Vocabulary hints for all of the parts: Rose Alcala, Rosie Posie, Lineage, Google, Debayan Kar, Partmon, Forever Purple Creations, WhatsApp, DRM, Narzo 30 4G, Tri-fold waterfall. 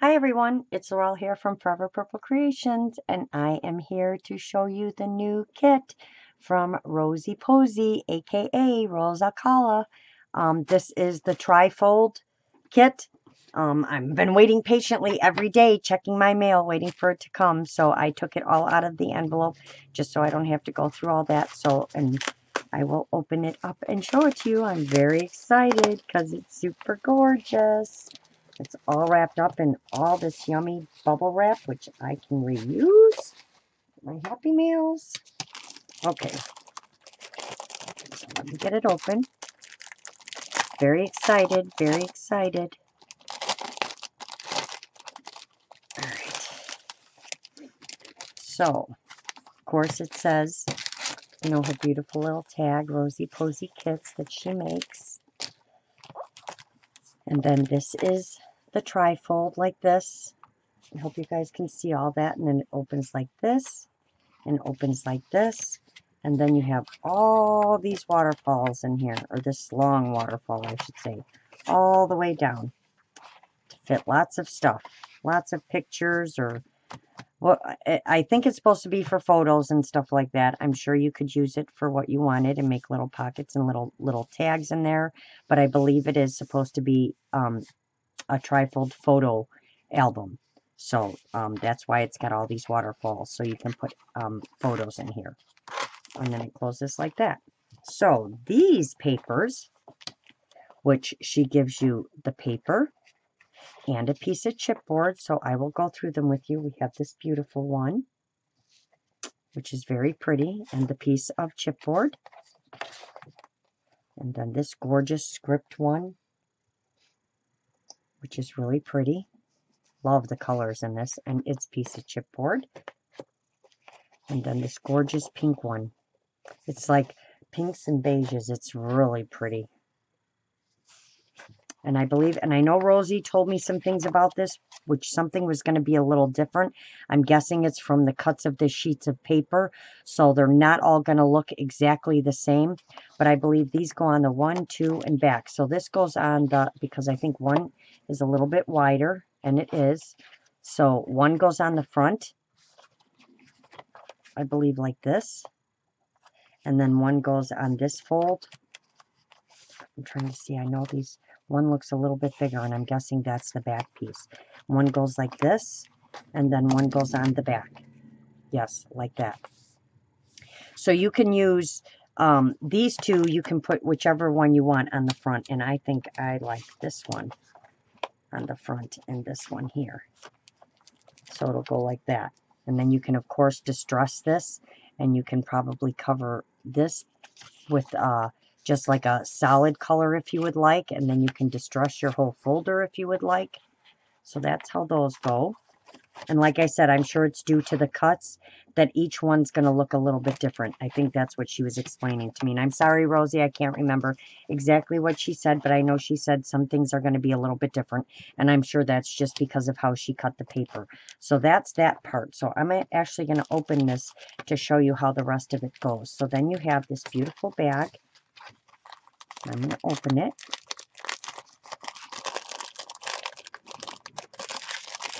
Hi everyone, it's Laurel here from Forever Purple Creations, and I am here to show you the new kit from Rosie Posie, aka Rose Alcala. This is the trifold kit. I've been waiting patiently every day, checking my mail, waiting for it to come. So I took it all out of the envelope just so I don't have to go through all that. And I will open it up and show it to you. I'm very excited because it's super gorgeous. It's all wrapped up in all this yummy bubble wrap, which I can reuse. My Happy Meals. Okay. So let me get it open. Very excited. Very excited. All right. So, of course it says, you know, her beautiful little tag, Rosie Posie Kits that she makes. And then this is the trifold like this. I hope you guys can see all that. And then it opens like this and opens like this. And then you have all these waterfalls in here, or this long waterfall, I should say, all the way down to fit lots of stuff, lots of pictures, or well, I think it's supposed to be for photos and stuff like that. I'm sure you could use it for what you wanted and make little pockets and little tags in there. But I believe it is supposed to be a trifold photo album. So that's why it's got all these waterfalls. So you can put photos in here. And then I close this like that. So these papers, which she gives you the paper and a piece of chipboard, so I will go through them with you. We have this beautiful one, which is very pretty, and the piece of chipboard. And then this gorgeous script one, which is really pretty. Love the colors in this, and its piece of chipboard. And then this gorgeous pink one. It's like pinks and beiges. It's really pretty. And I believe, and I know Rosie told me some things about this, which something was going to be a little different. I'm guessing it's from the cuts of the sheets of paper. So they're not all going to look exactly the same. But I believe these go on the one, two, and back. So this goes on the, because I think one is a little bit wider, and it is. So one goes on the front, I believe like this. And then one goes on this fold. I'm trying to see, I know these. One looks a little bit bigger, and I'm guessing that's the back piece. One goes like this, and then one goes on the back. Yes, like that. So you can use these two. You can put whichever one you want on the front, and I think I like this one on the front and this one here. So it'll go like that. And then you can, of course, distress this, and you can probably cover this with just like a solid color if you would like, and then you can distress your whole folder if you would like. So that's how those go. And like I said, I'm sure it's due to the cuts that each one's going to look a little bit different. I think that's what she was explaining to me. And I'm sorry, Rosie, I can't remember exactly what she said, but I know she said some things are going to be a little bit different. And I'm sure that's just because of how she cut the paper. So that's that part. So I'm actually going to open this to show you how the rest of it goes. So then you have this beautiful bag. I'm going to open it.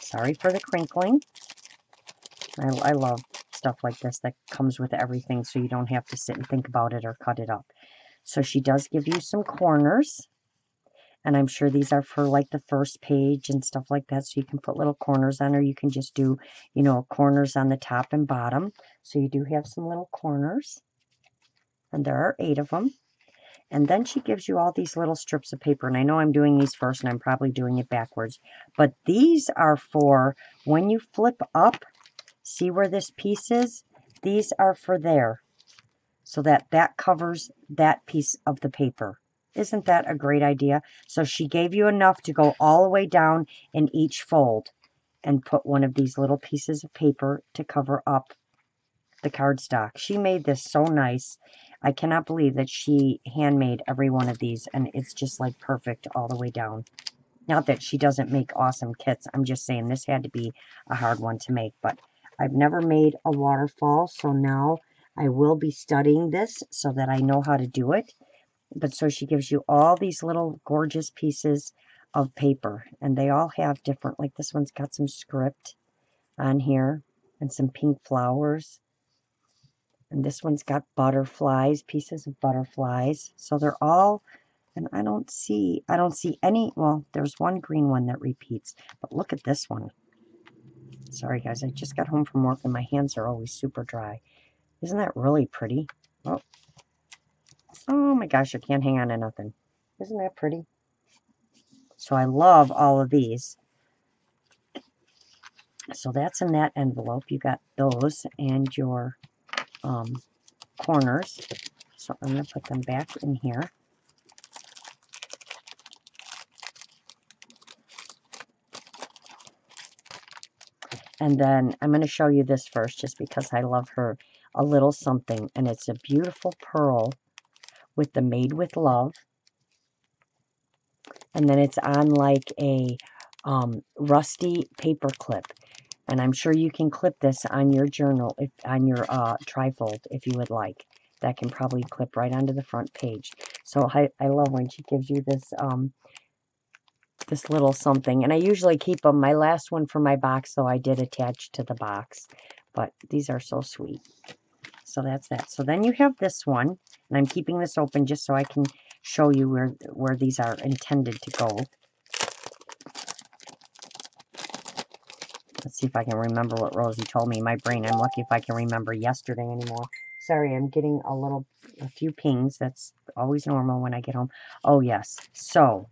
Sorry for the crinkling. I love stuff like this that comes with everything, so you don't have to sit and think about it or cut it up. So she does give you some corners. And I'm sure these are for like the first page and stuff like that. So you can put little corners on, or you can just do, you know, corners on the top and bottom. So you do have some little corners. And there are 8 of them. And then she gives you all these little strips of paper. And I know I'm doing these first, and I'm probably doing it backwards. But these are for when you flip up, see where this piece is? These are for there. So that covers that piece of the paper. Isn't that a great idea? So she gave you enough to go all the way down in each fold and put one of these little pieces of paper to cover up the cardstock. She made this so nice. I cannot believe that she handmade every one of these, and it's just like perfect all the way down. Not that she doesn't make awesome kits. I'm just saying this had to be a hard one to make, but I've never made a waterfall, so now I will be studying this so that I know how to do it. But so she gives you all these little gorgeous pieces of paper, and they all have different, like this one's got some script on here and some pink flowers, and this one's got butterflies, pieces of butterflies. So they're all, and I don't see any, well, there's one green one that repeats, but look at this one. Sorry guys, I just got home from work and my hands are always super dry. Isn't that really pretty? Oh my gosh, I can't hang on to nothing. Isn't that pretty? So I love all of these. So that's in that envelope. You got those and your corners. So I'm going to put them back in here. And then I'm going to show you this first just because I love her a little something. And it's a beautiful pearl with the Made with Love. And then it's on like a rusty paper clip. And I'm sure you can clip this on your journal, if, on your trifold if you would like. That can probably clip right onto the front page. So I love when she gives you this this little something. And I usually keep them. My last one for my box, though, I did attach to the box. But these are so sweet. So that's that. So then you have this one. And I'm keeping this open just so I can show you where these are intended to go. Let's see if I can remember what Rosie told me. My brain, I'm lucky if I can remember yesterday anymore. Sorry, I'm getting a few pings. That's always normal when I get home. Oh, yes. So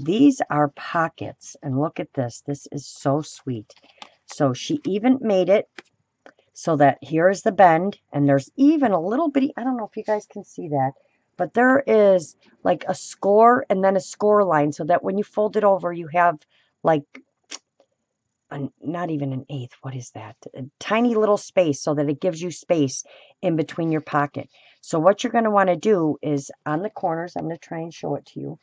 these are pockets. And look at this. This is so sweet. So she even made it so that here is the bend. And there's even a little bitty, I don't know if you guys can see that, but there is like a score and then a score line so that when you fold it over, you have like not even an eighth. What is that? A tiny little space so that it gives you space in between your pocket. So what you're going to want to do is on the corners, I'm going to try and show it to you.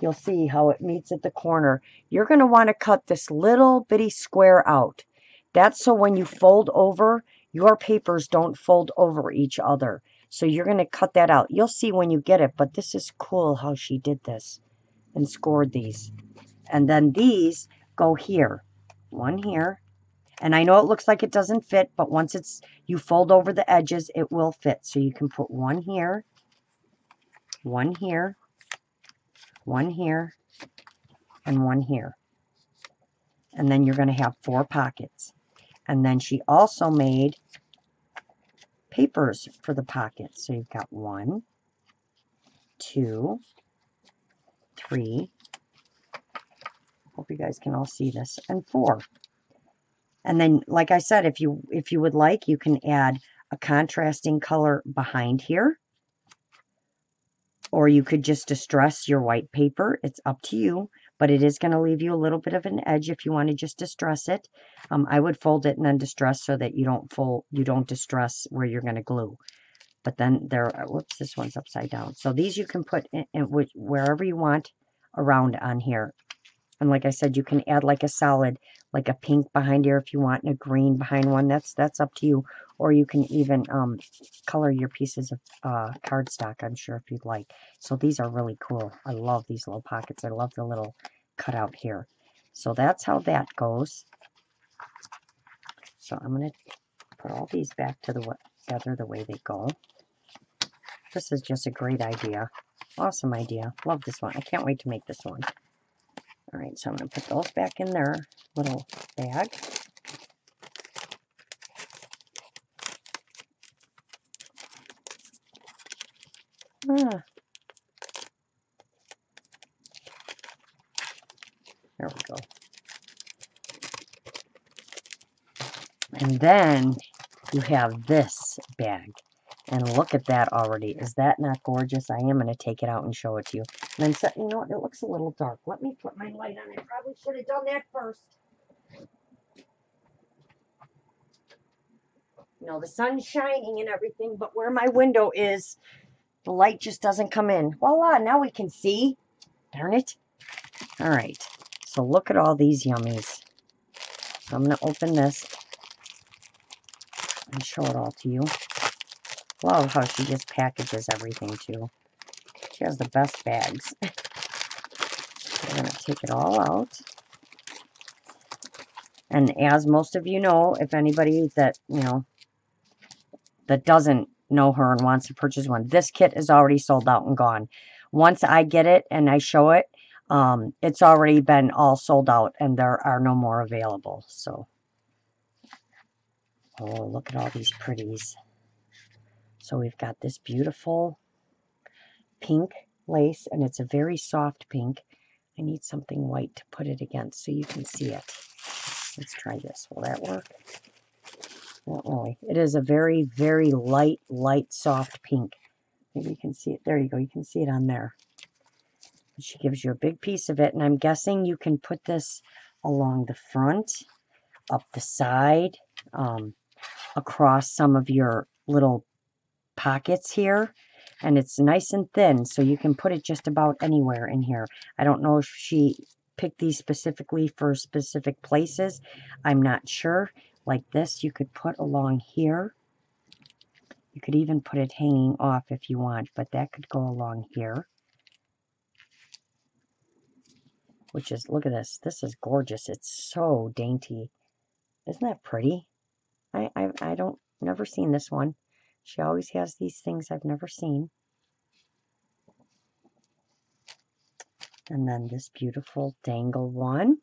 You'll see how it meets at the corner. You're going to want to cut this little bitty square out. That's so when you fold over, your papers don't fold over each other. So you're going to cut that out. You'll see when you get it, but this is cool how she did this and scored these. And then these go here. One here. And I know it looks like it doesn't fit, but once you fold over the edges, it will fit. So you can put one here, one here, one here, and one here. And then you're going to have four pockets. And then she also made papers for the pocket. So you've got 1, 2, 3, hope you guys can all see this, and 4. And then, like I said, if you would like, you can add a contrasting color behind here, or you could just distress your white paper. It's up to you, but it is going to leave you a little bit of an edge if you want to just distress it. I would fold it and then distress so that you don't distress where you're going to glue. But then there, whoops, this one's upside down. So these you can put in wherever you want around on here. And like I said, you can add like a solid, like a pink behind here if you want, and a green behind one. That's up to you. Or you can even color your pieces of cardstock, I'm sure, if you'd like. So these are really cool. I love these little pockets. I love the little cutout here. So that's how that goes. So I'm going to put all these back together the way they go. This is just a great idea. Awesome idea. Love this one. I can't wait to make this one. All right, so I'm going to put those back in their little bag. Ah. There we go. And then you have this bag. And look at that already. Is that not gorgeous? I am going to take it out and show it to you. And then, you know what? It looks a little dark. Let me put my light on. I probably should have done that first. You know, the sun's shining and everything, but where my window is, the light just doesn't come in. Voila, now we can see. Darn it. All right. So look at all these yummies. So I'm going to open this and show it all to you. Love how she just packages everything, too. She has the best bags. We're going to take it all out. And as most of you know, if anybody that, you know, that doesn't know her and wants to purchase one, this kit is already sold out and gone. Once I get it and I show it, it's already been all sold out and there are no more available. So, oh, look at all these pretties. So we've got this beautiful pink lace, and it's a very soft pink. I need something white to put it against so you can see it. Let's try this. Will that work? Not really. It is a very, very light, soft pink. Maybe you can see it. There you go. You can see it on there. And she gives you a big piece of it, and I'm guessing you can put this along the front, up the side, across some of your little pockets here, and it's nice and thin, so you can put it just about anywhere in here. I don't know if she picked these specifically for specific places. I'm not sure. Like this, you could put along here. You could even put it hanging off if you want, but that could go along here. Which is, look at this. This is gorgeous. It's so dainty. Isn't that pretty? I don't, never seen this one. She always has these things I've never seen. And then this beautiful dangle one.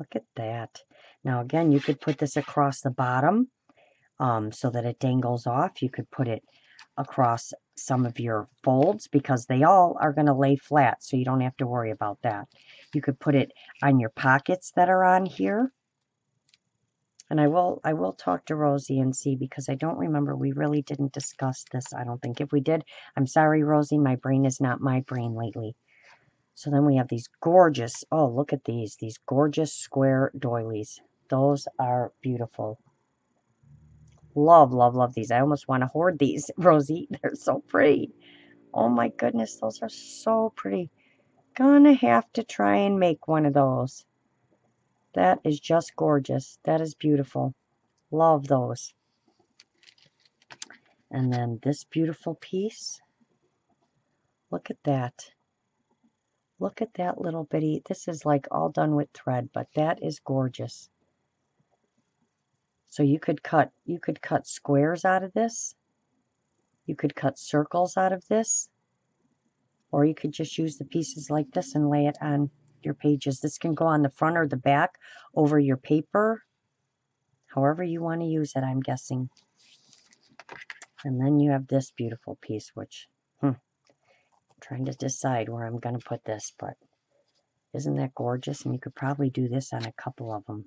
Look at that. Now again, you could put this across the bottom so that it dangles off. You could put it across some of your folds because they all are going to lay flat, so you don't have to worry about that. You could put it on your pockets that are on here. And I will talk to Rosie and see, because I don't remember, we really didn't discuss this, I don't think. If we did, I'm sorry, Rosie, my brain is not my brain lately. So then we have these gorgeous, oh, look at these gorgeous square doilies. Those are beautiful. Love, love, love these. I almost want to hoard these, Rosie. They're so pretty. Oh my goodness, those are so pretty. Gonna have to try and make one of those. That is just gorgeous. That is beautiful. Love those. And then this beautiful piece. Look at that. Look at that little bitty. This is like all done with thread, but that is gorgeous. So you could cut squares out of this. You could cut circles out of this. Or you could just use the pieces like this and lay it on your pages. This can go on the front or the back over your paper. However you want to use it, I'm guessing. And then you have this beautiful piece, which... trying to decide where I'm going to put this, but isn't that gorgeous? And you could probably do this on a couple of them.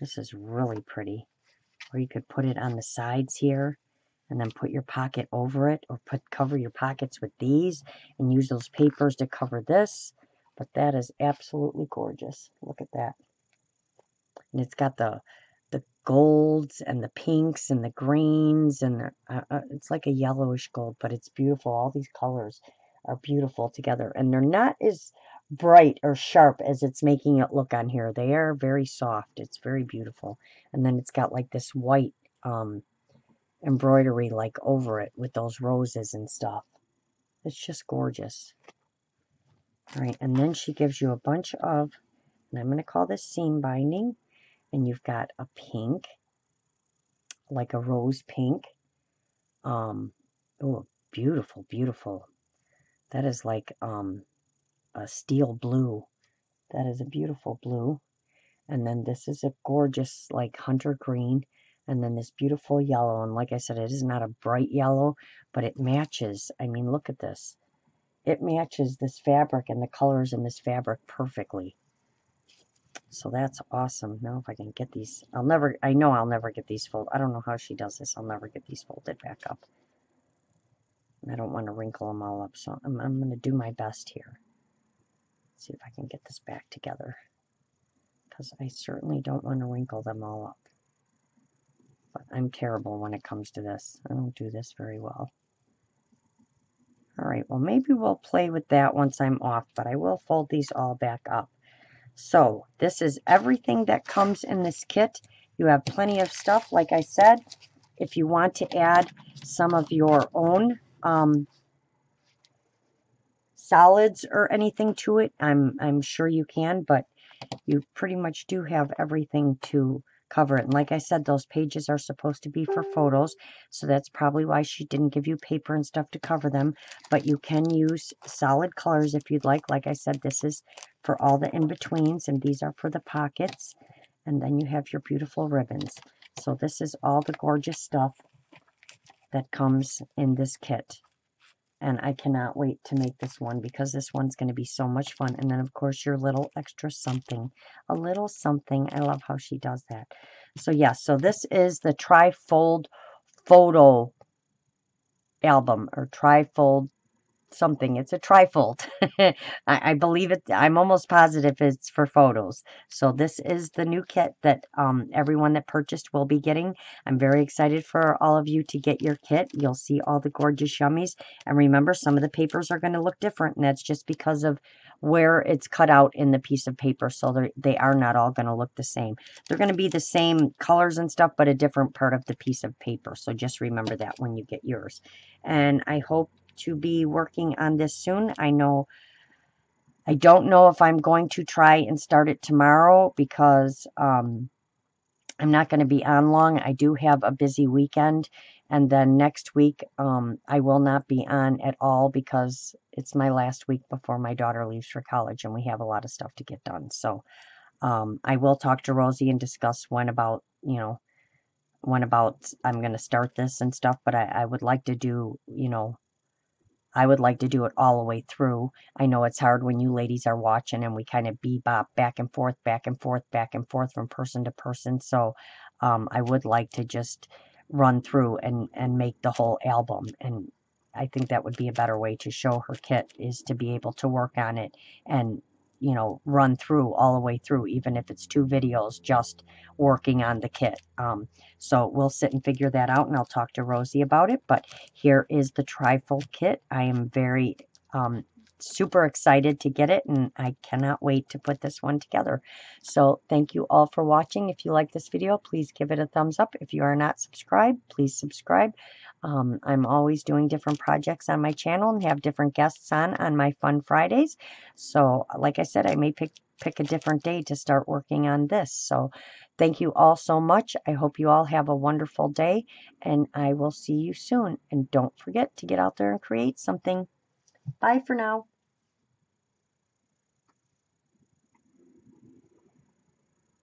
This is really pretty. Or you could put it on the sides here and then put your pocket over it, or cover your pockets with these and use those papers to cover this. But that is absolutely gorgeous. Look at that. And it's got the golds and the pinks and the greens, and it's like a yellowish gold, but it's beautiful. All these colors are beautiful together, and they're not as bright or sharp as it's making it look on here. They are very soft. It's very beautiful. And then it's got like this white embroidery like over it with those roses and stuff. It's just gorgeous. All right, and then she gives you a bunch of, and I'm going to call this seam binding. And you've got a pink, like a rose pink. Oh, beautiful, beautiful. That is like a steel blue. That is a beautiful blue. And then this is a gorgeous, like, hunter green. And then this beautiful yellow. And like I said, it is not a bright yellow, but it matches. I mean, look at this. It matches this fabric and the colors in this fabric perfectly. So that's awesome. Now if I can get these, I know I'll never get these folded. I don't know how she does this. I'll never get these folded back up. And I don't want to wrinkle them all up, so I'm going to do my best here. Let's see if I can get this back together, because I certainly don't want to wrinkle them all up. But I'm terrible when it comes to this. I don't do this very well. All right, well, maybe we'll play with that once I'm off, but I will fold these all back up. So this is everything that comes in this kit. You have plenty of stuff. Like I said, if you want to add some of your own solids or anything to it. I'm sure you can, but you pretty much do have everything to cover it. And like I said, those pages are supposed to be for photos, so that's probably why she didn't give you paper and stuff to cover them. But you can use solid colors if you'd like. Like I said, this is for all the in-betweens, and these are for the pockets. And then you have your beautiful ribbons. So this is all the gorgeous stuff that comes in this kit. And I cannot wait to make this one, because this one's going to be so much fun. And then, of course, your little extra something. A little something. I love how she does that. So, yes. Yeah, so this is the trifold photo album, or trifold something. It's a trifold. I believe it. I'm almost positive it's for photos. So this is the new kit that everyone that purchased will be getting. I'm very excited for all of you to get your kit. You'll see all the gorgeous yummies. And remember, some of the papers are going to look different, and that's just because of where it's cut out in the piece of paper. So they are not all going to look the same. They're going to be the same colors and stuff, but a different part of the piece of paper. So just remember that when you get yours. And I hope to be working on this soon. I don't know if I'm going to try and start it tomorrow, because I'm not going to be on long. I do have a busy weekend, and then next week I will not be on at all, because it's my last week before my daughter leaves for college, and we have a lot of stuff to get done. So I will talk to Rosie and discuss when I'm going to start this and stuff, but I would like to do, I would like to do it all the way through. I know it's hard when you ladies are watching and we kind of bebop back and forth from person to person. So I would like to just run through and make the whole album. And I think that would be a better way to show her kit, is to be able to work on it and, run through all the way through, even if it's 2 videos just working on the kit. So we'll sit and figure that out, and I'll talk to Rosie about it. But here is the trifold kit. I am very super excited to get it, and I cannot wait to put this one together. So thank you all for watching. If you like this video, please give it a thumbs up. If you are not subscribed, please subscribe. I'm always doing different projects on my channel and have different guests on my Fun Fridays. So like I said, I may pick a different day to start working on this. So thank you all so much. I hope you all have a wonderful day, and I will see you soon. And don't forget to get out there and create something. Bye for now.